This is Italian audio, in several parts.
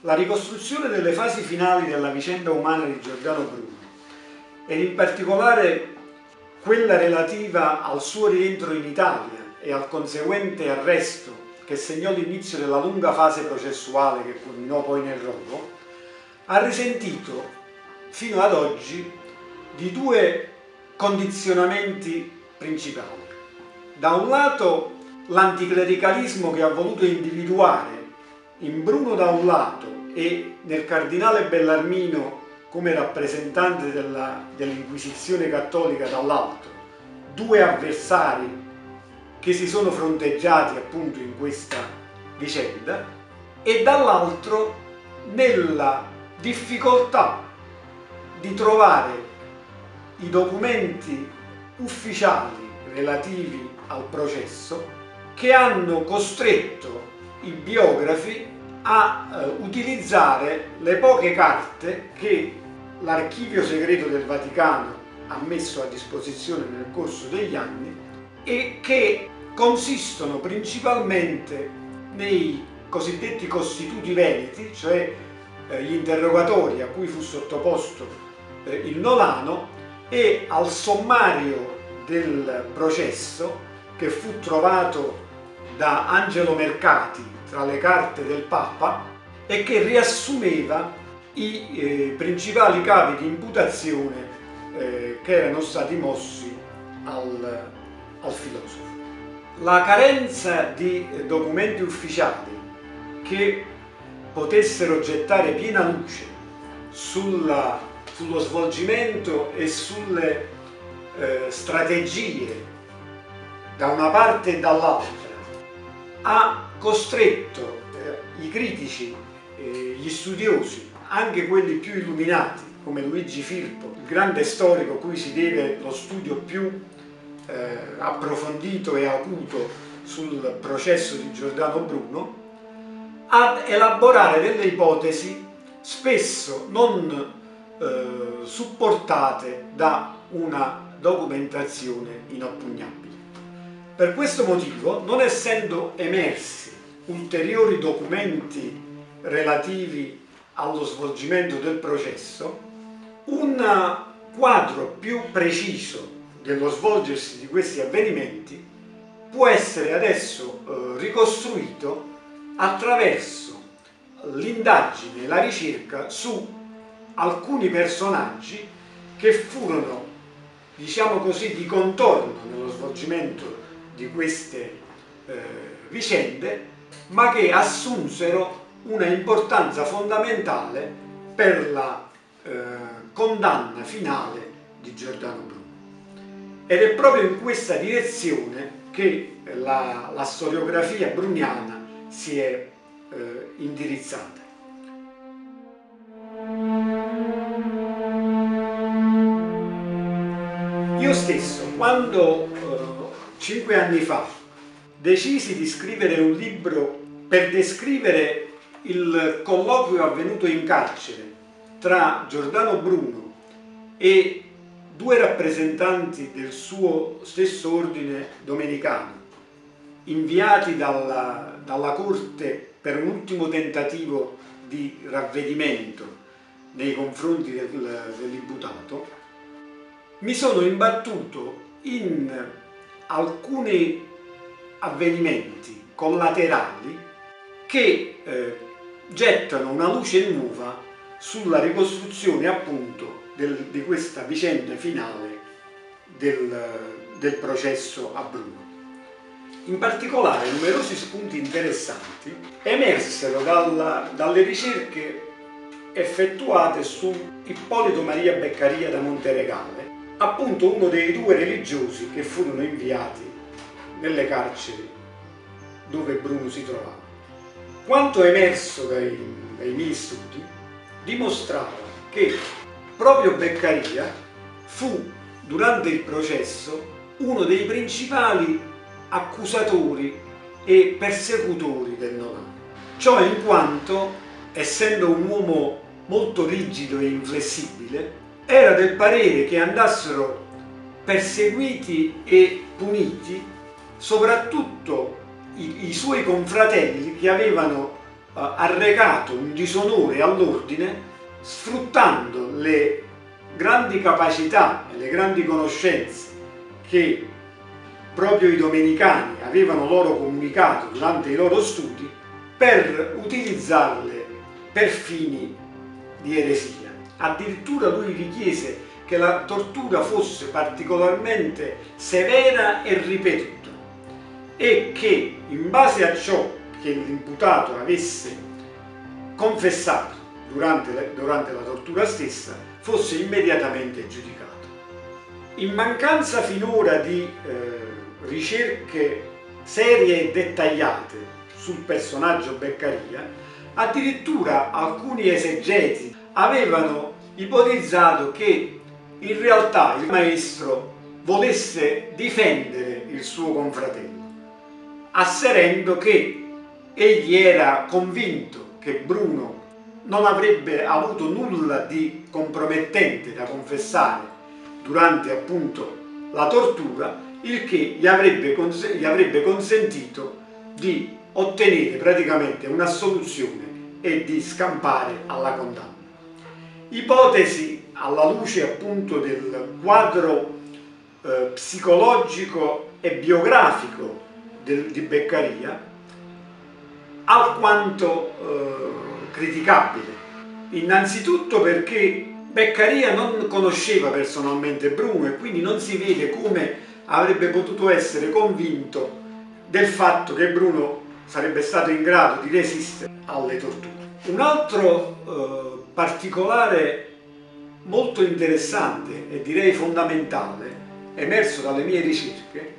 la ricostruzione delle fasi finali della vicenda umana di Giordano Bruno ed in particolare quella relativa al suo rientro in Italia e al conseguente arresto che segnò l'inizio della lunga fase processuale che culminò poi nel rogo, ha risentito fino ad oggi di due condizionamenti principali. Da un lato l'anticlericalismo che ha voluto individuare in Bruno da un lato e nel Cardinale Bellarmino come rappresentante dell'Inquisizione cattolica dall'altro, due avversari che si sono fronteggiati appunto in questa vicenda, e dall'altro nella difficoltà di trovare i documenti ufficiali relativi al processo che hanno costretto i biografi a utilizzare le poche carte che l'archivio segreto del Vaticano ha messo a disposizione nel corso degli anni e che consistono principalmente nei cosiddetti costituti veneti, cioè gli interrogatori a cui fu sottoposto il Nolano e al sommario del processo che fu trovato da Angelo Mercati tra le carte del Papa e che riassumeva i principali capi di imputazione che erano stati mossi al filosofo. La carenza di documenti ufficiali che potessero gettare piena luce sullo svolgimento e sulle strategie da una parte e dall'altra ha costretto i critici, gli studiosi, anche quelli più illuminati come Luigi Firpo, il grande storico a cui si deve lo studio più approfondito e acuto sul processo di Giordano Bruno, ad elaborare delle ipotesi spesso non supportate da una documentazione inoppugnabile. Per questo motivo, non essendo emersi ulteriori documenti relativi allo svolgimento del processo, un quadro più preciso dello svolgersi di questi avvenimenti può essere adesso ricostruito attraverso l'indagine e la ricerca su alcuni personaggi che furono, diciamo così, di contorno nello svolgimento di queste vicende, ma che assunsero una importanza fondamentale per la condanna finale di Giordano Bruno. Ed è proprio in questa direzione che la storiografia bruniana si è indirizzata. Io stesso, quando 5 anni fa decisi di scrivere un libro per descrivere il colloquio avvenuto in carcere tra Giordano Bruno e due rappresentanti del suo stesso ordine domenicano, inviati dalla corte per un ultimo tentativo di ravvedimento nei confronti dell'imputato, mi sono imbattuto in alcuni avvenimenti collaterali che gettano una luce nuova sulla ricostruzione appunto di questa vicenda finale del processo a Bruno. In particolare numerosi spunti interessanti emersero dalle ricerche effettuate su Ippolito Maria Beccaria da Monte Regalo, appunto uno dei due religiosi che furono inviati nelle carceri dove Bruno si trovava. Quanto emerso dai miei studi dimostrava che proprio Beccaria fu, durante il processo, uno dei principali accusatori e persecutori del Nolano. Ciò in quanto, essendo un uomo molto rigido e inflessibile, era del parere che andassero perseguiti e puniti soprattutto i suoi confratelli che avevano arrecato un disonore all'ordine, sfruttando le grandi capacità e le grandi conoscenze che proprio i domenicani avevano loro comunicato durante i loro studi, per utilizzarle per fini di eresia. Addirittura lui richiese che la tortura fosse particolarmente severa e ripetuta, e che in base a ciò che l'imputato avesse confessato durante la tortura stessa fosse immediatamente giudicato. In mancanza finora di ricerche serie e dettagliate sul personaggio Beccaria, addirittura alcuni esegeti avevano ipotizzato che in realtà il maestro volesse difendere il suo confratello, asserendo che egli era convinto che Bruno non avrebbe avuto nulla di compromettente da confessare durante appunto la tortura, il che gli avrebbe consentito di ottenere praticamente un'assoluzione e di scampare alla condanna. Ipotesi alla luce appunto del quadro psicologico e biografico di Beccaria, alquanto criticabile. Innanzitutto perché Beccaria non conosceva personalmente Bruno e quindi non si vede come avrebbe potuto essere convinto del fatto che Bruno sarebbe stato in grado di resistere alle torture. Un altro particolare molto interessante e direi fondamentale emerso dalle mie ricerche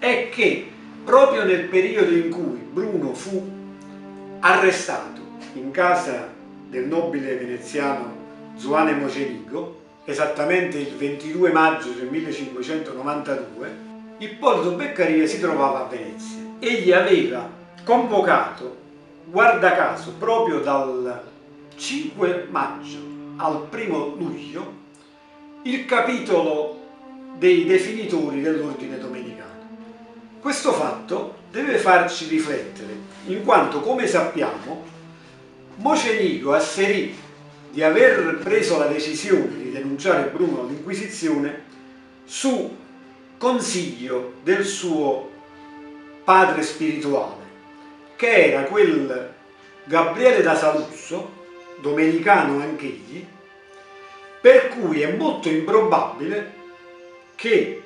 è che proprio nel periodo in cui Bruno fu arrestato in casa del nobile veneziano Zuane Mocenigo, esattamente il 22 maggio del 1592, Ippolito Beccaria si trovava a Venezia. Egli aveva convocato, guarda caso, proprio dal 5 maggio al 1 luglio, il capitolo dei definitori dell'ordine domenicano. Questo fatto deve farci riflettere, in quanto, come sappiamo, Mocenigo asserì di aver preso la decisione di denunciare Bruno all'Inquisizione su consiglio del suo padre spirituale, che era quel Gabriele da Saluzzo, domenicano anch'egli, per cui è molto improbabile che,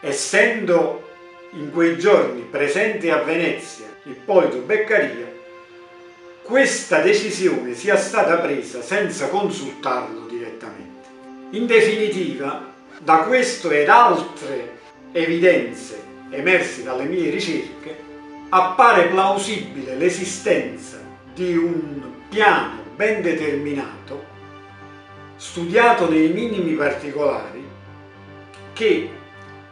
essendo in quei giorni presente a Venezia Ippolito Beccaria, questa decisione sia stata presa senza consultarlo direttamente. In definitiva, da questo ed altre evidenze emerse dalle mie ricerche, appare plausibile l'esistenza di un piano ben determinato, studiato nei minimi particolari, che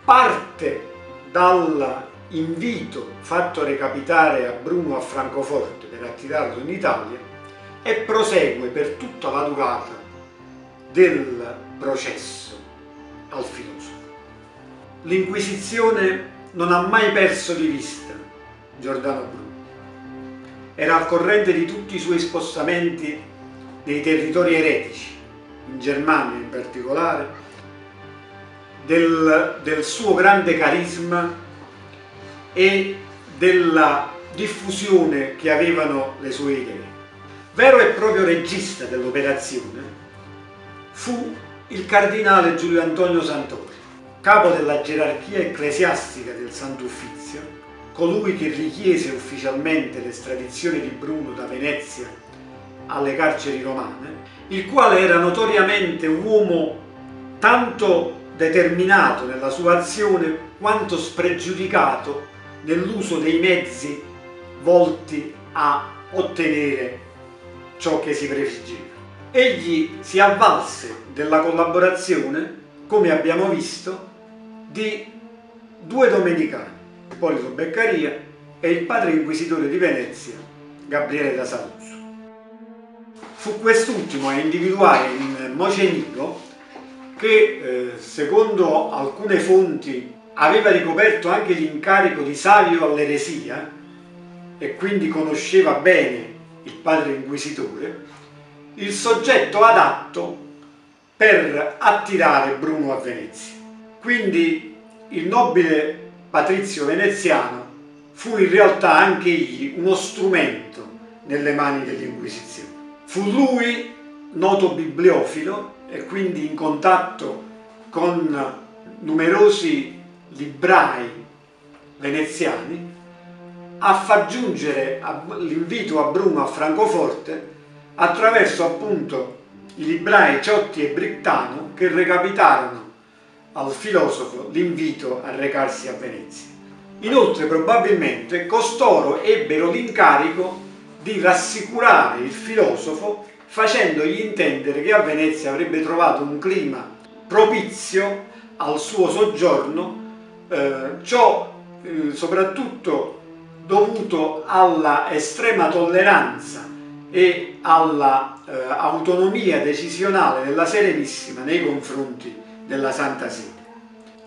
parte dall'invito fatto recapitare a Bruno a Francoforte per attirarlo in Italia e prosegue per tutta la durata del processo al filosofo. L'Inquisizione non ha mai perso di vista Giordano Bruno. Era al corrente di tutti i suoi spostamenti nei territori eretici, in Germania in particolare, del suo grande carisma e della diffusione che avevano le sue idee. Vero e proprio regista dell'operazione fu il cardinale Giulio Antonio Santori, capo della gerarchia ecclesiastica del Sant'Uffizio, colui che richiese ufficialmente l'estradizione di Bruno da Venezia alle carceri romane, il quale era notoriamente un uomo tanto determinato nella sua azione quanto spregiudicato nell'uso dei mezzi volti a ottenere ciò che si prefiggeva. Egli si avvalse della collaborazione, come abbiamo visto, di due domenicani, Ippolito Beccaria e il padre inquisitore di Venezia, Gabriele da Saluzzo. Fu quest'ultimo a individuare in Mocenigo, che secondo alcune fonti aveva ricoperto anche l'incarico di savio all'eresia, e quindi conosceva bene il padre inquisitore, il soggetto adatto per attirare Bruno a Venezia. Quindi il nobile patrizio veneziano fu in realtà anche egli uno strumento nelle mani dell'Inquisizione. Fu lui noto bibliofilo e quindi in contatto con numerosi librai veneziani a far giungere l'invito a Bruno a Francoforte attraverso appunto i librai Ciotti e Brittano, che recapitarono al filosofo l'invito a recarsi a Venezia. Inoltre probabilmente costoro ebbero l'incarico di rassicurare il filosofo facendogli intendere che a Venezia avrebbe trovato un clima propizio al suo soggiorno, ciò soprattutto dovuto alla estrema tolleranza e alla autonomia decisionale della Serenissima nei confronti della Santa Sede.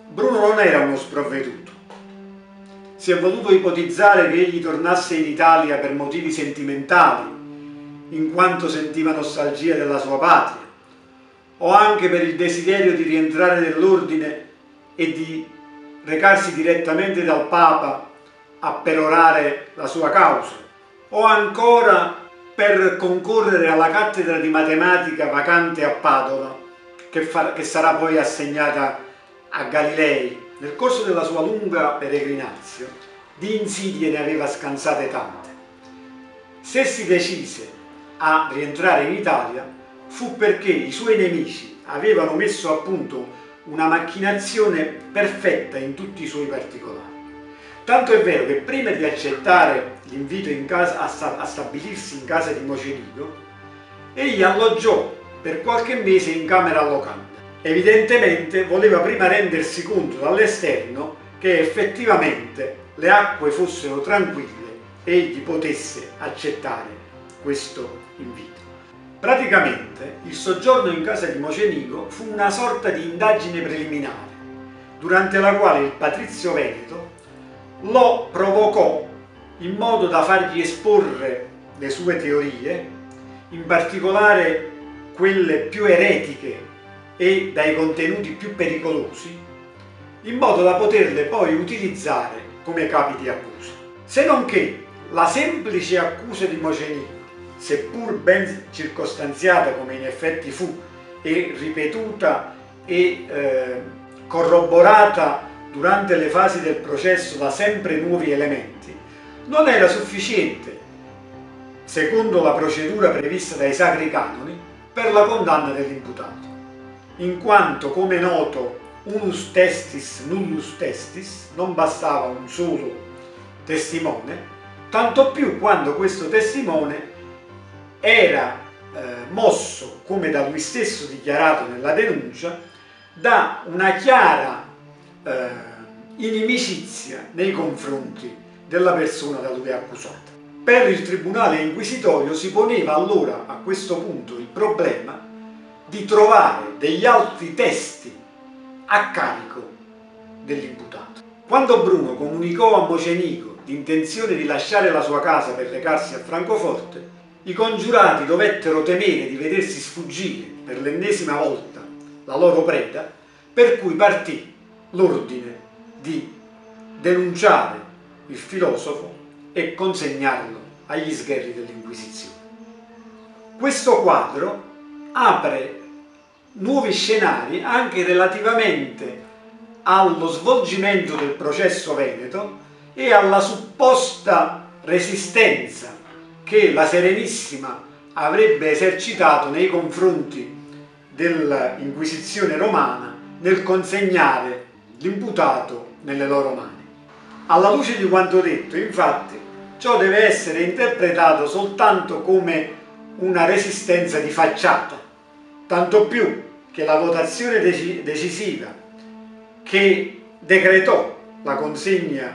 Bruno non era uno sprovveduto. Si è voluto ipotizzare che egli tornasse in Italia per motivi sentimentali, in quanto sentiva nostalgia della sua patria, o anche per il desiderio di rientrare nell'ordine e di recarsi direttamente dal Papa a perorare la sua causa, o ancora per concorrere alla cattedra di matematica vacante a Padova, che sarà poi assegnata a Galilei. Nel corso della sua lunga peregrinazione, di insidie ne aveva scansate tante. Se si decise a rientrare in Italia, fu perché i suoi nemici avevano messo a punto una macchinazione perfetta in tutti i suoi particolari. Tanto è vero che prima di accettare l'invito a stabilirsi in casa di Mocenigo, egli alloggiò per qualche mese in camera locanda. Evidentemente voleva prima rendersi conto dall'esterno che effettivamente le acque fossero tranquille e egli potesse accettare questo invito. Praticamente il soggiorno in casa di Mocenigo fu una sorta di indagine preliminare, durante la quale il patrizio veneto lo provocò in modo da fargli esporre le sue teorie, in particolare quelle più eretiche e dai contenuti più pericolosi, in modo da poterle poi utilizzare come capi di accusa. Se non che la semplice accusa di Mocenigo, seppur ben circostanziata come in effetti fu e ripetuta e corroborata durante le fasi del processo da sempre nuovi elementi, non era sufficiente, secondo la procedura prevista dai sacri canoni, per la condanna dell'imputato, in quanto, come è noto, unus testis nullus testis, non bastava un solo testimone, tanto più quando questo testimone era mosso, come da lui stesso dichiarato nella denuncia, da una chiara inimicizia nei confronti della persona da lui accusata. Per il tribunale inquisitorio si poneva allora a questo punto il problema di trovare degli altri testi a carico dell'imputato. Quando Bruno comunicò a Mocenigo l'intenzione di lasciare la sua casa per recarsi a Francoforte, i congiurati dovettero temere di vedersi sfuggire per l'ennesima volta la loro preda, per cui partì l'ordine di denunciare il filosofo e consegnarlo agli sgherri dell'Inquisizione. Questo quadro apre nuovi scenari anche relativamente allo svolgimento del processo veneto e alla supposta resistenza che la Serenissima avrebbe esercitato nei confronti dell'Inquisizione romana nel consegnare l'imputato nelle loro mani. Alla luce di quanto detto, infatti, ciò deve essere interpretato soltanto come una resistenza di facciata, tanto più che la votazione decisiva che decretò la consegna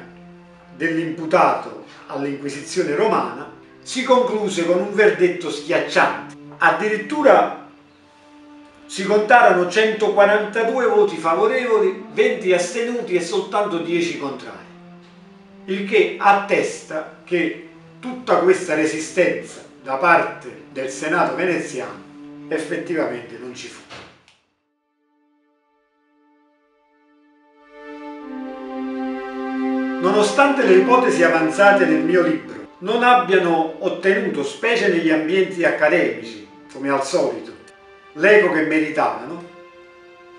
dell'imputato all'Inquisizione romana si concluse con un verdetto schiacciante. Addirittura si contarono 142 voti favorevoli, 20 astenuti e soltanto 10 contrari, il che attesta che tutta questa resistenza da parte del Senato veneziano effettivamente non ci fu. Nonostante le ipotesi avanzate nel mio libro non abbiano ottenuto, specie negli ambienti accademici, come al solito, l'eco che meritavano,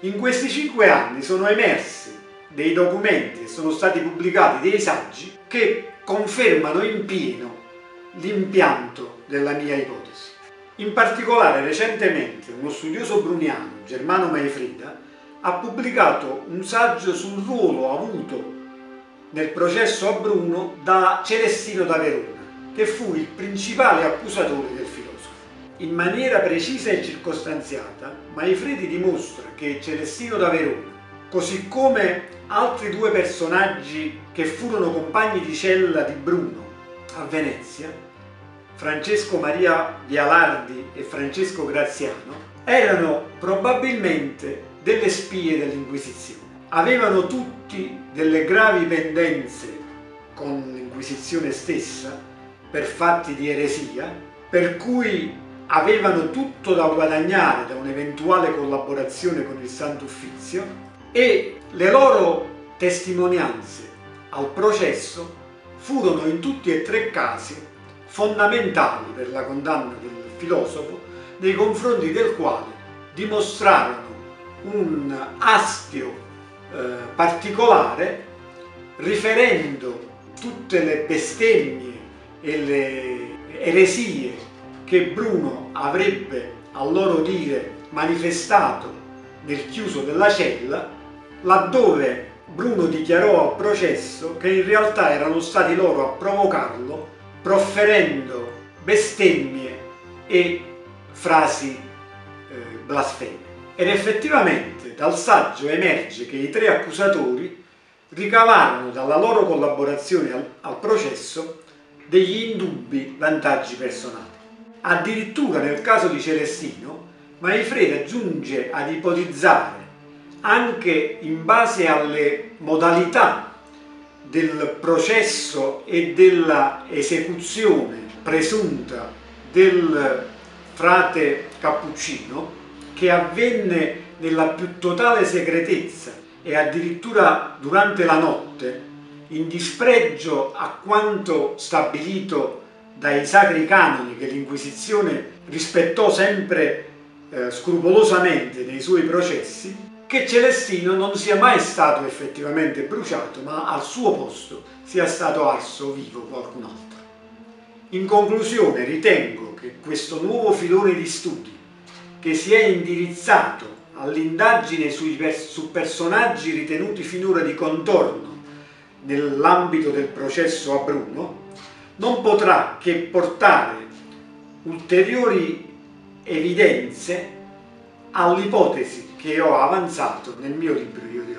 in questi 5 anni sono emersi dei documenti e sono stati pubblicati dei saggi che confermano in pieno l'impianto della mia ipotesi. In particolare, recentemente uno studioso bruniano, Germano Maifreda, ha pubblicato un saggio sul ruolo avuto nel processo a Bruno da Celestino da Verona, che fu il principale accusatore del filosofo. In maniera precisa e circostanziata, Maifredi dimostra che Celestino da Verona, così come altri 2 personaggi che furono compagni di cella di Bruno a Venezia, Francesco Maria Vialardi e Francesco Graziano, erano probabilmente delle spie dell'Inquisizione. Avevano tutti delle gravi pendenze con l'Inquisizione stessa per fatti di eresia, per cui avevano tutto da guadagnare da un'eventuale collaborazione con il Sant'Uffizio, e le loro testimonianze al processo furono in tutti e 3 casi fondamentali per la condanna del filosofo, nei confronti del quale dimostrarono un astio particolare, riferendo tutte le bestemmie e le eresie che Bruno avrebbe, a loro dire, manifestato nel chiuso della cella, laddove Bruno dichiarò al processo che in realtà erano stati loro a provocarlo, proferendo bestemmie e frasi blasfeme. Ed effettivamente dal saggio emerge che i 3 accusatori ricavarono dalla loro collaborazione al processo degli indubbi vantaggi personali. Addirittura nel caso di Celestino, Maifreda giunge ad ipotizzare, anche in base alle modalità del processo e della esecuzione presunta del frate Cappuccino, che avvenne nella più totale segretezza e addirittura durante la notte, in dispregio a quanto stabilito dai sacri canoni che l'Inquisizione rispettò sempre scrupolosamente nei suoi processi, che Celestino non sia mai stato effettivamente bruciato, ma al suo posto sia stato arso vivo qualcun altro. In conclusione, ritengo che questo nuovo filone di studi che si è indirizzato all'indagine su personaggi ritenuti finora di contorno nell'ambito del processo a Bruno non potrà che portare ulteriori evidenze all'ipotesi che ho avanzato nel mio libro.